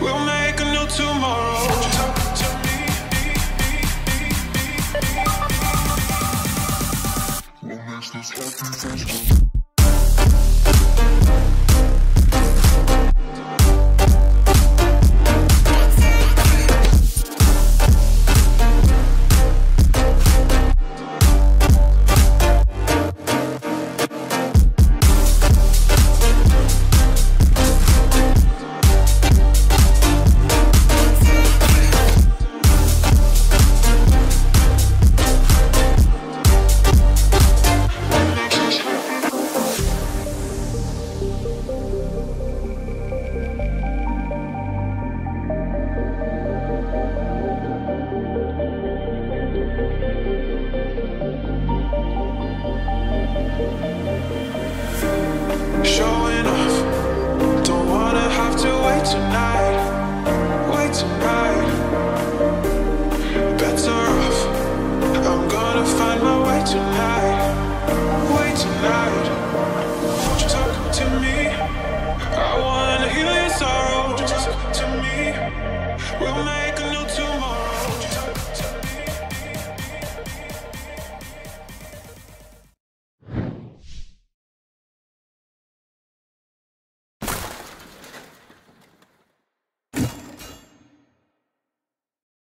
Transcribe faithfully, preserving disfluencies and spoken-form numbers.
We'll make a new tomorrow. Talk to me, me, me, me, me, me. We'll make this happen first.